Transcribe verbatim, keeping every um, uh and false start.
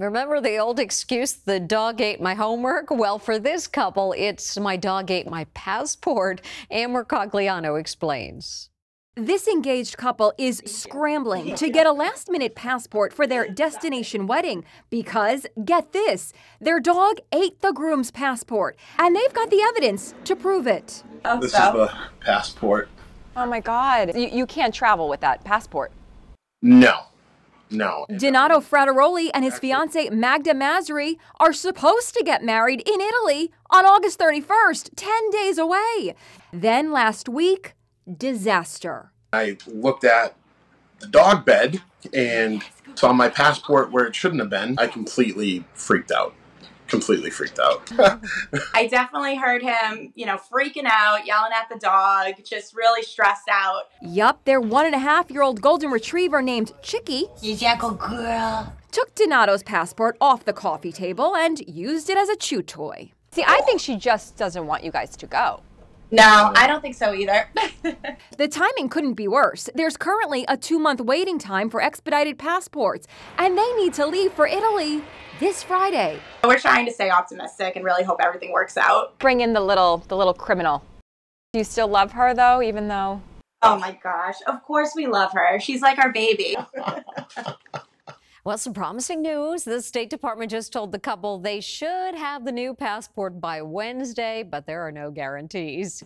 Remember the old excuse, the dog ate my homework? Well, for this couple, it's my dog ate my passport. Ann Mercogliano explains. This engaged couple is scrambling to get a last-minute passport for their destination wedding because, get this, their dog ate the groom's passport, and they've got the evidence to prove it. Oh, this so. is a passport. Oh, my God. You, you can't travel with that passport. No. No. Donato Frattaroli and his fiancée Magda Mazri are supposed to get married in Italy on August thirty-first, ten days away. Then last week, disaster. I looked at the dog bed and saw my passport where it shouldn't have been. I completely freaked out. Completely freaked out. I definitely heard him, you know, freaking out, yelling at the dog, just really stressed out. Yup, their one and a half year old golden retriever named Chickie took Donato's passport off the coffee table and used it as a chew toy. See, I think she just doesn't want you guys to go. No, I don't think so either. The timing couldn't be worse. There's currently a two-month waiting time for expedited passports, and they need to leave for Italy this Friday. We're trying to stay optimistic and really hope everything works out. Bring in the little, the little criminal. Do you still love her, though, even though? Oh, my gosh. Of course we love her. She's like our baby. Well, some promising news. The State Department just told the couple they should have the new passport by Wednesday, but there are no guarantees.